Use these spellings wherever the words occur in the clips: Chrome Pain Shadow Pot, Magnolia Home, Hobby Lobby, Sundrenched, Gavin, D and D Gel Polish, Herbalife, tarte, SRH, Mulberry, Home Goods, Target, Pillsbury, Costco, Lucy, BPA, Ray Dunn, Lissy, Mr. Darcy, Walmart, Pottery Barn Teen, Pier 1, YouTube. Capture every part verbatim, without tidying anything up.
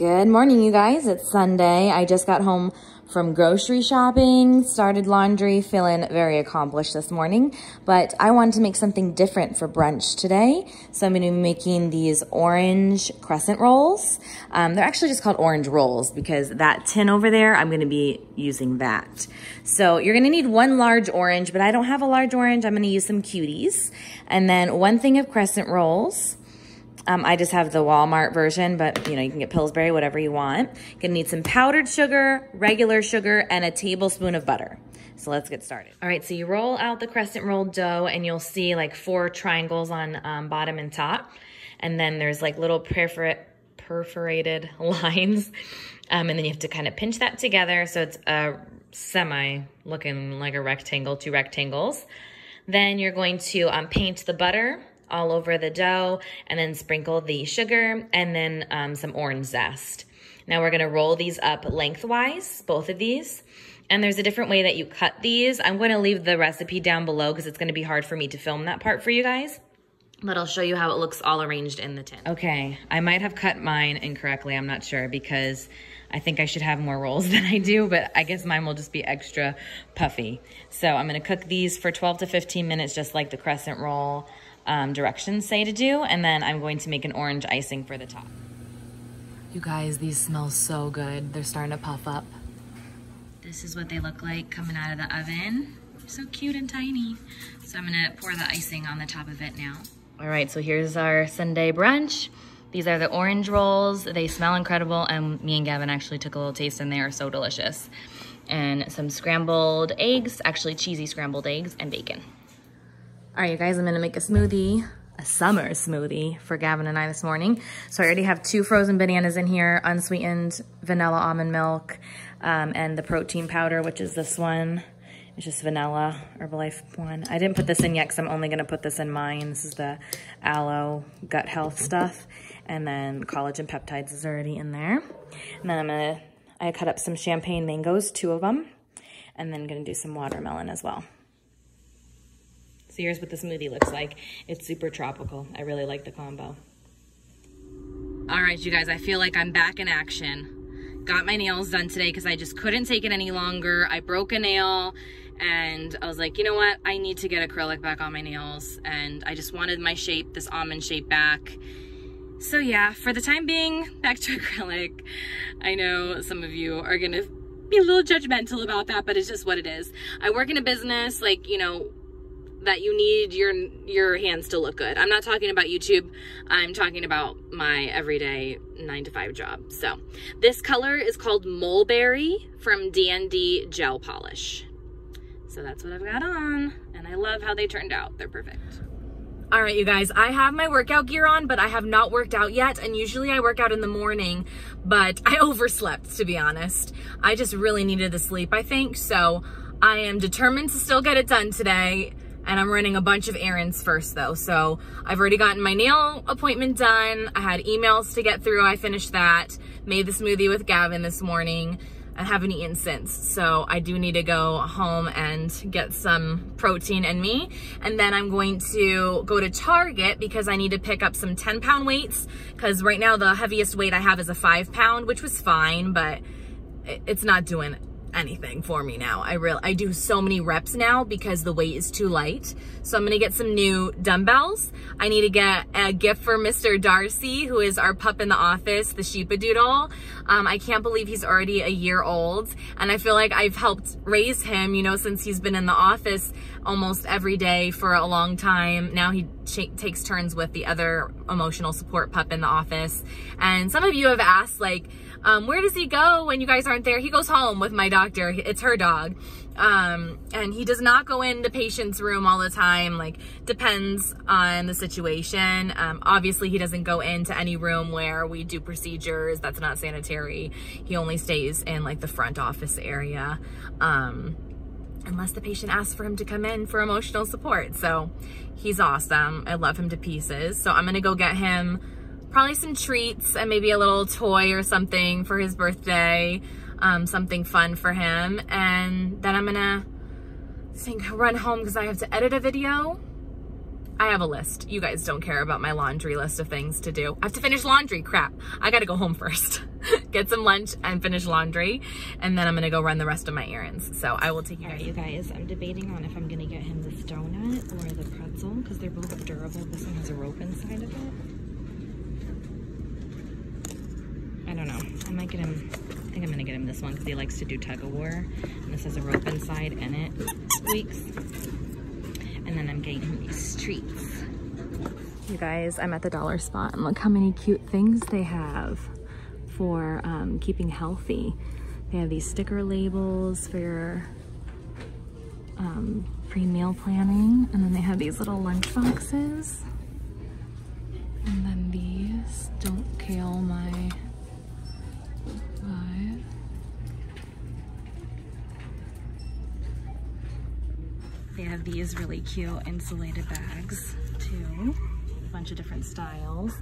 Good morning, you guys. It's Sunday. I just got home from grocery shopping, started laundry, feeling very accomplished this morning. But I wanted to make something different for brunch today. So I'm going to be making these orange crescent rolls. Um, they're actually just called orange rolls because that tin over there, I'm going to be using that. So you're going to need one large orange, but I don't have a large orange. I'm going to use some cuties. And then one thing of crescent rolls. Um, I just have the Walmart version, but you know, you can get Pillsbury, whatever you want. You're gonna need some powdered sugar, regular sugar, and a tablespoon of butter. So let's get started. All right, so you roll out the crescent roll dough and you'll see like four triangles on um, bottom and top. And then there's like little perfor perforated lines. Um, and then you have to kind of pinch that together. So it's a semi looking like a rectangle, two rectangles. Then you're going to um, paint the butter all over the dough and then sprinkle the sugar and then um, some orange zest. Now we're gonna roll these up lengthwise, both of these. And there's a different way that you cut these. I'm gonna leave the recipe down below because it's gonna be hard for me to film that part for you guys. But I'll show you how it looks all arranged in the tin. Okay, I might have cut mine incorrectly, I'm not sure, because I think I should have more rolls than I do, but I guess mine will just be extra puffy. So I'm gonna cook these for twelve to fifteen minutes, just like the crescent roll Um, directions say to do, and then I'm going to make an orange icing for the top. You guys, these smell so good. They're starting to puff up. This is what they look like coming out of the oven. So cute and tiny. So I'm gonna pour the icing on the top of it now. All right, so here's our Sunday brunch. These are the orange rolls. They smell incredible, and me and Gavin actually took a little taste and they are so delicious. And some scrambled eggs, actually cheesy scrambled eggs, and bacon. All right, you guys, I'm gonna make a smoothie, a summer smoothie for Gavin and I this morning. So I already have two frozen bananas in here, unsweetened vanilla almond milk, um, and the protein powder, which is this one. It's just vanilla, Herbalife one. I didn't put this in yet because I'm only gonna put this in mine. This is the aloe gut health stuff. And then collagen peptides is already in there. And then I'm gonna, I cut up some champagne mangoes, two of them. And then gonna do some watermelon as well. So here's what the smoothie looks like. It's super tropical. I really like the combo. All right, you guys, I feel like I'm back in action. Got my nails done today because I just couldn't take it any longer. I broke a nail and I was like, you know what? I need to get acrylic back on my nails. And I just wanted my shape, this almond shape back. So yeah, for the time being, back to acrylic. I know some of you are gonna be a little judgmental about that, but it's just what it is. I work in a business, like, you know, that you need your your hands to look good. I'm not talking about YouTube. I'm talking about my everyday nine to five job. So this color is called Mulberry from D and D Gel Polish. So that's what I've got on. And I love how they turned out. They're perfect. All right, you guys, I have my workout gear on, but I have not worked out yet. And usually I work out in the morning, but I overslept, to be honest. I just really needed the sleep, I think. So I am determined to still get it done today. And I'm running a bunch of errands first though. So I've already gotten my nail appointment done. I had emails to get through. I finished that. Made the smoothie with Gavin this morning. I haven't eaten since. So I do need to go home and get some protein in me. And then I'm going to go to Target because I need to pick up some ten pound weights. Because right now the heaviest weight I have is a five pound, which was fine, but it's not doing it. Anything for me now. I really, I do so many reps now because the weight is too light. So I'm going to get some new dumbbells. I need to get a gift for Mister Darcy, who is our pup in the office, the sheepadoodle. Um, I can't believe he's already a year old. And I feel like I've helped raise him, you know, since he's been in the office almost every day for a long time. Now he takes turns with the other emotional support pup in the office. And some of you have asked, like, Um, where does he go when you guys aren't there? He goes home with my doctor. It's her dog. Um, and he does not go in the patient's room all the time. Like, depends on the situation. Um, obviously he doesn't go into any room where we do procedures. That's not sanitary. He only stays in like the front office area. Um, unless the patient asks for him to come in for emotional support. So he's awesome. I love him to pieces. So I'm going to go get him probably some treats and maybe a little toy or something for his birthday, um, something fun for him. And then I'm gonna think, run home because I have to edit a video. I have a list. You guys don't care about my laundry list of things to do. I have to finish laundry, crap. I gotta go home first, get some lunch and finish laundry. And then I'm gonna go run the rest of my errands. So I will take you guys. All right, you guys, I'm debating on if I'm gonna get him this donut or the pretzel, because they're both durable. This one has a rope inside of it. I don't know, I might get him, I think I'm gonna get him this one because he likes to do tug of war. And this has a rope inside and it squeaks. And then I'm getting him these treats. You guys, I'm at the dollar spot and look how many cute things they have for um, keeping healthy. They have these sticker labels for your um, free meal planning. And then they have these little lunch boxes. And then these, don't kale my vibe. They have these really cute insulated bags too, a bunch of different styles.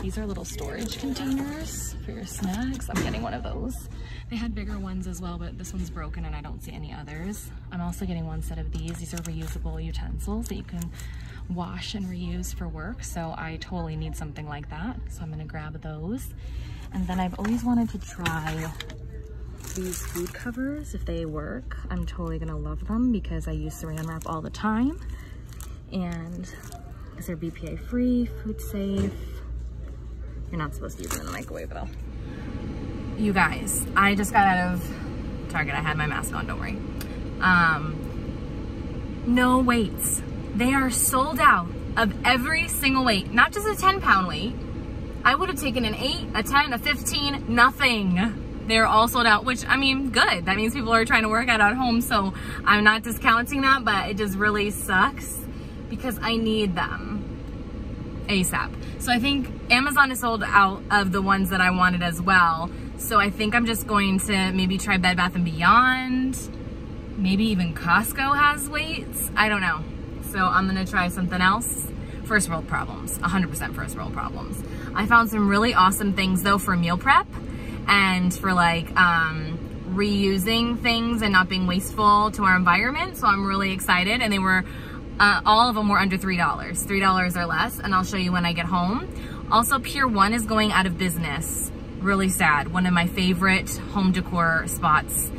These are little storage containers for your snacks. I'm getting one of those. They had bigger ones as well, but this one's broken and I don't see any others. I'm also getting one set of these. These are reusable utensils that you can wash and reuse for work, so I totally need something like that. So I'm gonna grab those. And then I've always wanted to try these food covers. If they work, I'm totally gonna love them because I use saran wrap all the time. And because they're B P A free, food safe. You're not supposed to use them in the microwave though. You guys, I just got out of Target. I had my mask on, don't worry. Um, no weights. They are sold out of every single weight, not just a ten pound weight. I would have taken an eight, a ten, a fifteen, nothing. They're all sold out, which, I mean, good. That means people are trying to work out at home, so I'm not discounting that, but it just really sucks because I need them ASAP. So I think Amazon is sold out of the ones that I wanted as well. So I think I'm just going to maybe try Bed Bath and Beyond. Maybe even Costco has weights. I don't know. So I'm gonna try something else. First world problems, one hundred percent first world problems. I found some really awesome things though for meal prep. And for like um, reusing things and not being wasteful to our environment. So I'm really excited. And they were, uh, all of them were under three dollars, three dollars or less. And I'll show you when I get home. Also, Pier one is going out of business. Really sad. One of my favorite home decor spots.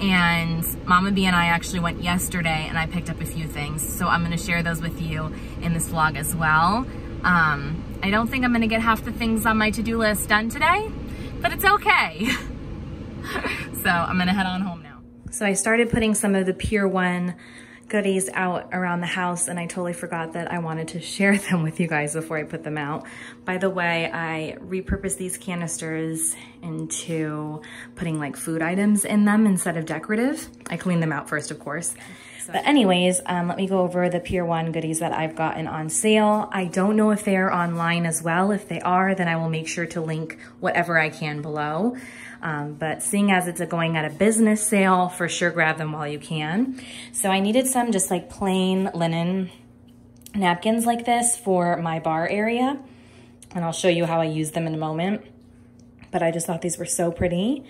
And Mama B and I actually went yesterday and I picked up a few things. So I'm gonna share those with you in this vlog as well. Um, I don't think I'm gonna get half the things on my to-do list done today, but it's okay. So I'm gonna head on home now. So I started putting some of the Pier one goodies out around the house and I totally forgot that I wanted to share them with you guys before I put them out. By the way, I repurposed these canisters into putting like food items in them instead of decorative. I cleaned them out first, of course. But anyways, um, let me go over the Pier one goodies that I've gotten on sale. I don't know if they're online as well. If they are, then I will make sure to link whatever I can below. Um, but seeing as it's a going out of business sale, for sure grab them while you can. So I needed some just like plain linen napkins like this for my bar area. And I'll show you how I use them in a moment. But I just thought these were so pretty.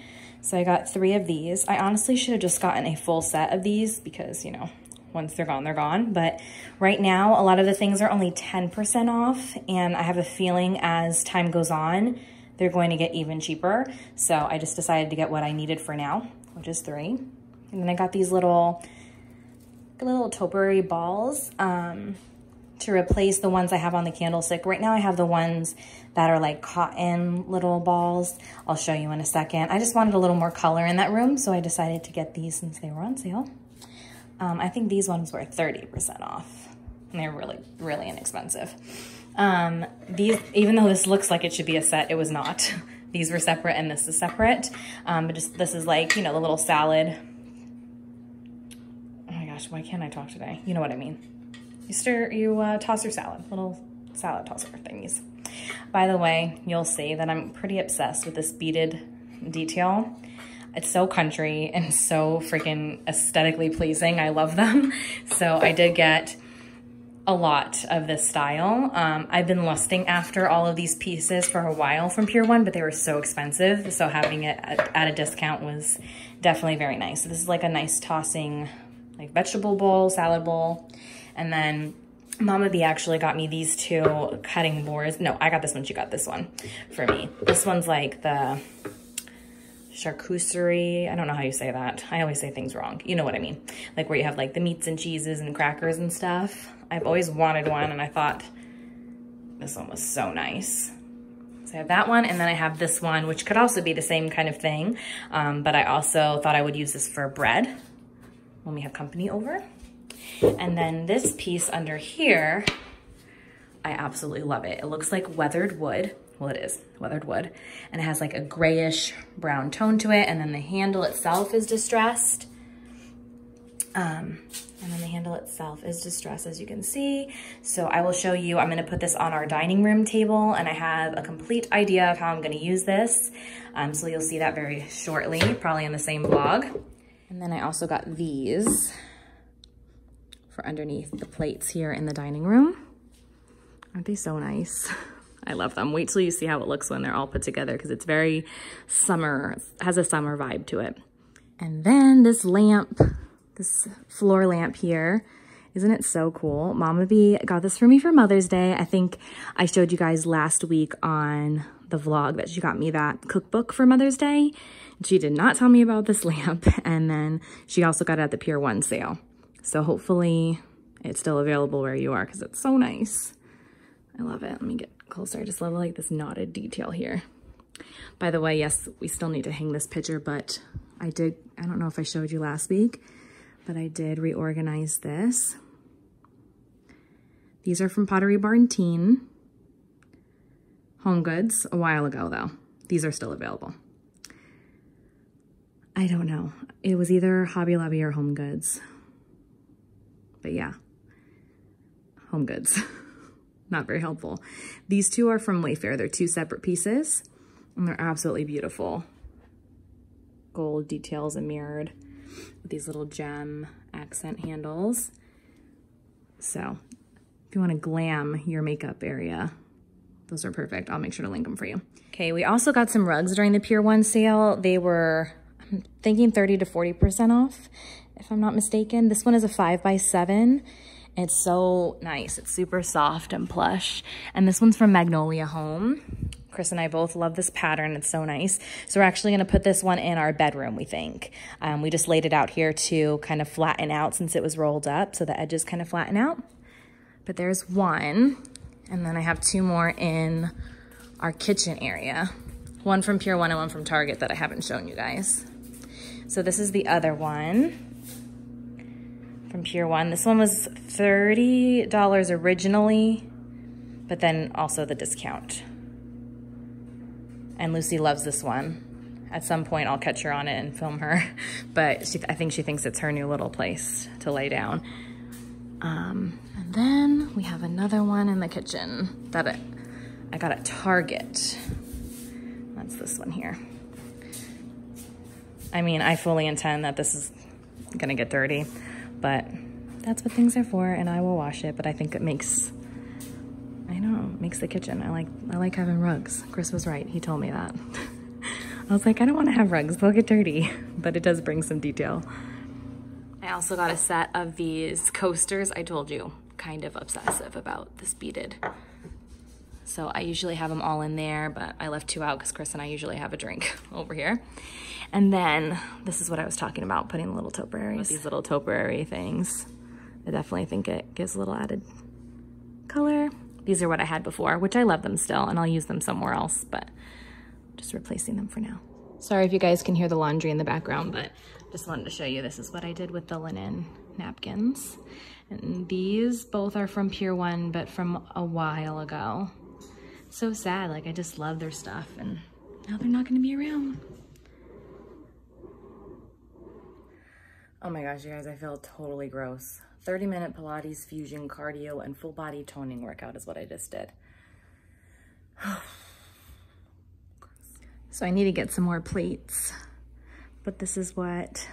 So I got three of these. I honestly should have just gotten a full set of these because, you know, once they're gone, they're gone. But right now, a lot of the things are only ten percent off. And I have a feeling as time goes on, they're going to get even cheaper. So I just decided to get what I needed for now, which is three. And then I got these little, little Topari balls um, to replace the ones I have on the candlestick. Right now I have the ones that are like cotton little balls. I'll show you in a second. I just wanted a little more color in that room, so I decided to get these since they were on sale. Um, I think these ones were thirty percent off, and they're really, really inexpensive. Um, these, even though this looks like it should be a set, it was not. These were separate and this is separate. Um, but just, this is like, you know, the little salad. Oh my gosh, why can't I talk today? You know what I mean. You stir, you uh, toss your salad, little salad tosser thingies. By the way, you'll see that I'm pretty obsessed with this beaded detail. It's so country and so freaking aesthetically pleasing. I love them. So I did get a lot of this style. Um, I've been lusting after all of these pieces for a while from Pier one, but they were so expensive. So having it at, at a discount was definitely very nice. So this is like a nice tossing like vegetable bowl, salad bowl. And then Mama B actually got me these two cutting boards. No, I got this one. She got this one for me. This one's like the charcuterie. I don't know how you say that. I always say things wrong. You know what I mean? Like where you have like the meats and cheeses and crackers and stuff. I've always wanted one, and I thought this one was so nice. So I have that one, and then I have this one, which could also be the same kind of thing. Um, but I also thought I would use this for bread when we have company over. And then this piece under here, I absolutely love it. It looks like weathered wood. Well, it is weathered wood. And it has like a grayish brown tone to it. And then the handle itself is distressed. Um, and then the handle itself is distressed, as you can see. So I will show you. I'm going to put this on our dining room table. And I have a complete idea of how I'm going to use this. Um, so you'll see that very shortly, probably in the same vlog. And then I also got these for underneath the plates here in the dining room. Aren't they so nice? I love them. Wait till you see how it looks when they're all put together, because it's very summer, has a summer vibe to it. And then this lamp, this floor lamp here, isn't it so cool? Mama B got this for me for Mother's Day. I think I showed you guys last week on the vlog that she got me that cookbook for Mother's Day. She did not tell me about this lamp, and then she also got it at the Pier one sale. So hopefully it's still available where you are, because it's so nice. I love it. Let me get closer. I just love like this knotted detail here. By the way, yes, we still need to hang this picture, but I did, I don't know if I showed you last week, but I did reorganize this. These are from Pottery Barn Teen. Home Goods a while ago though. These are still available. I don't know. It was either Hobby Lobby or Home Goods. But yeah, Home Goods, not very helpful. These two are from Wayfair. They're two separate pieces, and they're absolutely beautiful. Gold details and mirrored with these little gem accent handles. So if you want to glam your makeup area, those are perfect. I'll make sure to link them for you. Okay, we also got some rugs during the Pier one sale. They were, I'm thinking thirty to forty percent off, if I'm not mistaken. This one is a five by seven. It's so nice. It's super soft and plush. And this one's from Magnolia Home. Chris and I both love this pattern. It's so nice. So we're actually going to put this one in our bedroom, we think. Um, we just laid it out here to kind of flatten out since it was rolled up. So the edges kind of flatten out. But there's one. And then I have two more in our kitchen area. One from Pier one and one from Target that I haven't shown you guys. So this is the other one from Pier one. This one was thirty dollars originally, but then also the discount. And Lucy loves this one. At some point I'll catch her on it and film her, but she, I think she thinks it's her new little place to lay down. Um, and then we have another one in the kitchen that I, I got at Target. That's this one here. I mean, I fully intend that this is gonna get dirty, but that's what things are for, and I will wash it, but I think it makes, I don't know, makes the kitchen. I like I like having rugs. Chris was right, he told me that. I was like, I don't wanna have rugs, they'll get dirty, but it does bring some detail. I also got a set of these coasters. I told you, kind of obsessive about this beaded. So I usually have them all in there, but I left two out because Chris and I usually have a drink over here. And then this is what I was talking about, putting the little topiaries. These little topiary things. I definitely think it gives a little added color. These are what I had before, which I love them still, and I'll use them somewhere else, but just replacing them for now. Sorry if you guys can hear the laundry in the background, but just wanted to show you this is what I did with the linen napkins. And these both are from Pier one, but from a while ago. So sad, like I just love their stuff, and now they're not gonna be around. Oh my gosh, you guys, I feel totally gross. thirty minute Pilates, fusion, cardio, and full body toning workout is what I just did. So I need to get some more plates, but this is what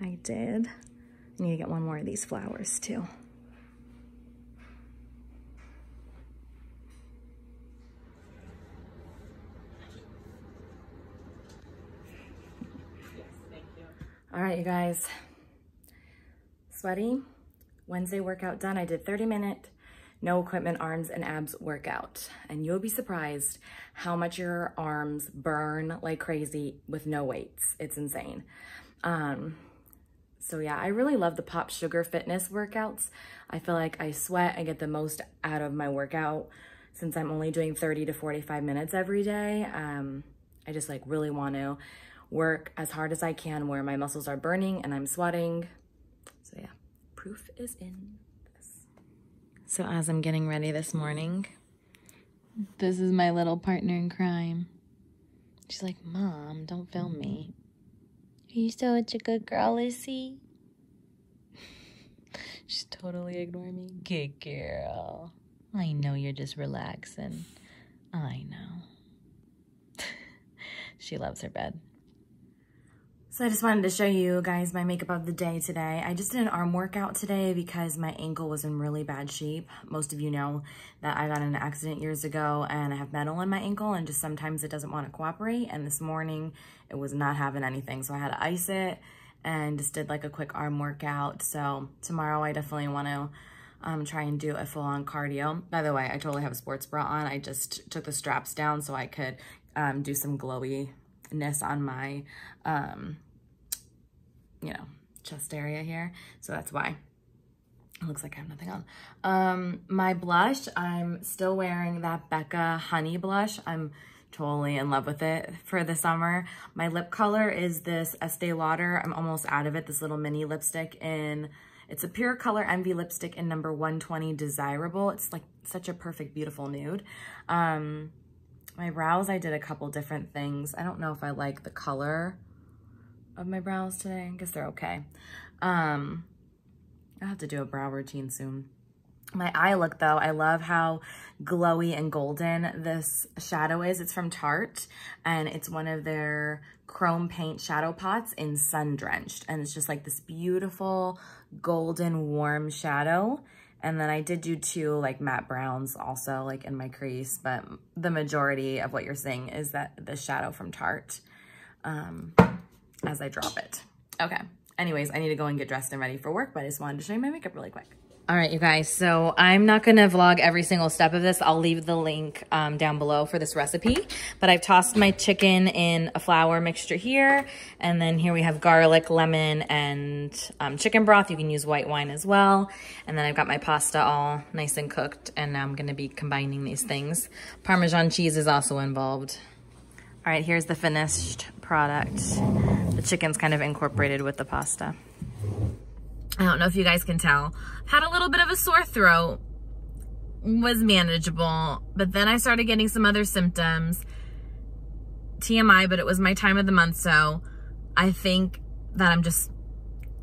I did. I need to get one more of these flowers too. All right, you guys, sweaty, Wednesday workout done. I did thirty minute, no equipment arms and abs workout. And you'll be surprised how much your arms burn like crazy with no weights. It's insane. Um, so yeah, I really love the Pop Sugar fitness workouts. I feel like I sweat and get the most out of my workout since I'm only doing thirty to forty-five minutes every day. Um, I just like really want to work as hard as I can where my muscles are burning and I'm sweating. So yeah, proof is in this. So as I'm getting ready this morning, this is my little partner in crime. She's like, Mom, don't film me. Are you still such a good girl, Lissy? She's totally ignoring me. Good girl. I know you're just relaxing. I know. She loves her bed. So I just wanted to show you guys my makeup of the day today. I just did an arm workout today because my ankle was in really bad shape. Most of you know that I got in an accident years ago and I have metal in my ankle and just sometimes it doesn't want to cooperate. And this morning it was not having anything. So I had to ice it and just did like a quick arm workout. So tomorrow I definitely want to um, try and do a full on cardio. By the way, I totally have a sports bra on. I just took the straps down so I could um, do some glowiness on my, um, you know, chest area here. So that's why it looks like I have nothing on. Um, my blush, I'm still wearing that Becca honey blush. I'm totally in love with it for the summer. My lip color is this Estee Lauder. I'm almost out of it. This little mini lipstick in, it's a Pure Color Envy lipstick in number one twenty Desirable. It's like such a perfect, beautiful nude. Um, my brows, I did a couple different things. I don't know if I like the color of my brows today. I guess they're okay. Um, I'll have to do a brow routine soon. My eye look though, I love how glowy and golden this shadow is. It's from Tarte and it's one of their chrome paint shadow pots in Sun Drenched. And it's just like this beautiful golden warm shadow. And then I did do two like matte browns also like in my crease, but the majority of what you're seeing is that the shadow from Tarte. Um, as I drop it. Okay. Anyways, I need to go and get dressed and ready for work, but I just wanted to show you my makeup really quick. All right, you guys. So I'm not going to vlog every single step of this. I'll leave the link um, down below for this recipe, but I've tossed my chicken in a flour mixture here. And then here we have garlic, lemon, and um, chicken broth. You can use white wine as well. And then I've got my pasta all nice and cooked. And now I'm going to be combining these things. Parmesan cheese is also involved. All right, here's the finished product. The chicken's kind of incorporated with the pasta. I don't know if you guys can tell. Had a little bit of a sore throat, was manageable, but then I started getting some other symptoms. T M I, but it was my time of the month, so I think that I'm just,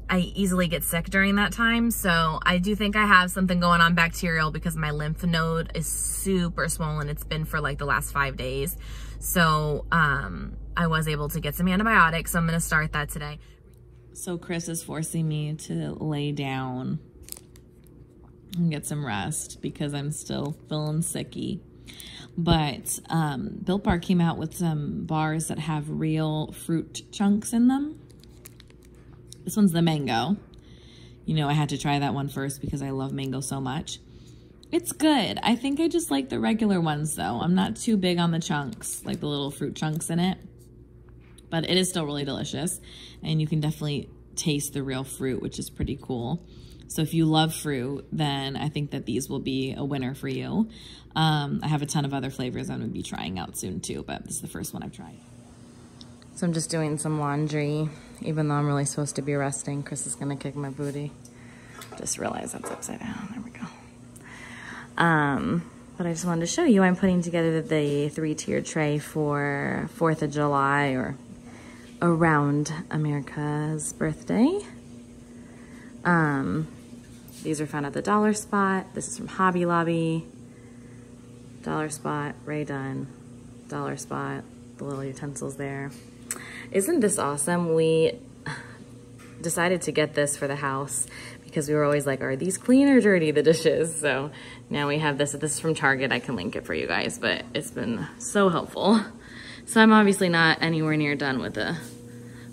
I easily get sick during that time. So I do think I have something going on bacterial because my lymph node is super swollen. It's been for like the last five days. So um, I was able to get some antibiotics. So I'm going to start that today. So Chris is forcing me to lay down and get some rest because I'm still feeling sicky. But um, Built Bar came out with some bars that have real fruit chunks in them. This one's the mango. You know, I had to try that one first because I love mango so much. It's good. I think I just like the regular ones though. I'm not too big on the chunks, like the little fruit chunks in it, but it is still really delicious and you can definitely taste the real fruit, which is pretty cool. So if you love fruit, then I think that these will be a winner for you. Um, I have a ton of other flavors I'm gonna be trying out soon too, but this is the first one I've tried. So I'm just doing some laundry, even though I'm really supposed to be resting. Chris is gonna kick my booty. Just realized that's upside down, there we go. Um, but I just wanted to show you, I'm putting together the three-tier tray for fourth of July or around America's birthday. Um, these are found at the Dollar Spot. This is from Hobby Lobby, Dollar Spot, Ray Dunn, Dollar Spot, the little utensils there. Isn't this awesome? We decided to get this for the house because we were always like, are these clean or dirty, the dishes? So now we have this. This is from Target. I can link it for you guys, but it's been so helpful. So I'm obviously not anywhere near done with the,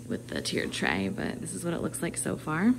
with the tiered tray, but this is what it looks like so far.